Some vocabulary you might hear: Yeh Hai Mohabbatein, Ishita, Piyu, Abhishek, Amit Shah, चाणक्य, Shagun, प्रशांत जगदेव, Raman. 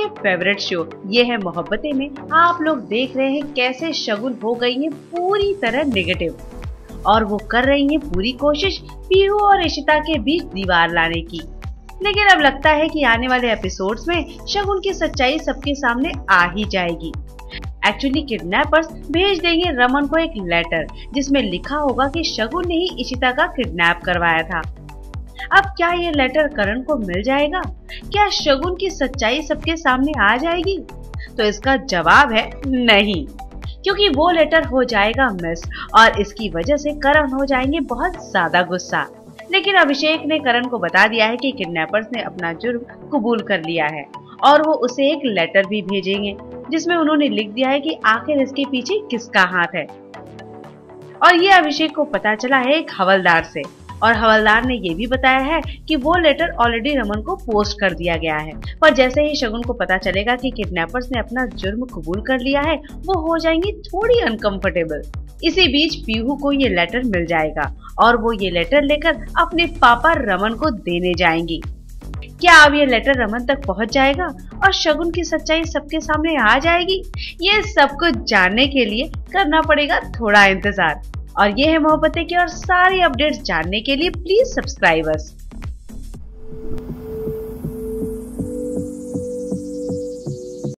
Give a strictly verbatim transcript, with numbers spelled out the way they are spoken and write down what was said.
आपके favourite show ये है मोहब्बतें में आप लोग देख रहे हैं कैसे शगुन हो गई है पूरी तरह नेगेटिव और वो कर रही है पूरी कोशिश पीयू और इशिता के बीच दीवार लाने की। लेकिन अब लगता है कि आने वाले एपिसोड्स में शगुन की सच्चाई सबके सामने आ ही जाएगी। एक्चुअली किडनैपर्स भेज देंगे रमन को एक लेटर जिसमें लिखा होगा कि शगुन ने ही इशिता का किडनैप करवाया था। अब क्या ये लेटर करण को मिल जाएगा? क्या शगुन की सच्चाई सबके सामने आ जाएगी? तो इसका जवाब है नहीं, क्योंकि वो लेटर हो जाएगा मिस और इसकी वजह से करण हो जाएंगे बहुत ज्यादा गुस्सा। लेकिन अभिषेक ने करण को बता दिया है कि किडनैपर्स ने अपना जुर्म कबूल कर लिया है और वो उसे एक लेटर भी भेजेंगे जिसमें उन्होंने लिख दिया है कि आखिर इसके पीछे किसका हाथ है। और ये अभिषेक को पता चला है एक हवलदार से और हवलदार ने ये भी बताया है कि वो लेटर ऑलरेडी रमन को पोस्ट कर दिया गया है। पर जैसे ही शगुन को पता चलेगा कि किडनैपर्स ने अपना जुर्म कबूल कर लिया है वो हो जाएंगी थोड़ी अनकंफर्टेबल। इसी बीच पीहू को ये लेटर मिल जाएगा और वो ये लेटर लेकर अपने पापा रमन को देने जाएंगी। क्या अब ये लेटर रमन तक पहुंच जाएगा और शगुन की सच्चाई सबके सामने आ जाएगी? ये सब कुछ जानने के लिए करना पड़ेगा थोड़ा इंतजार। और ये है मोहब्बतें की और सारी अपडेट्स जानने के लिए प्लीज सब्सक्राइब अस।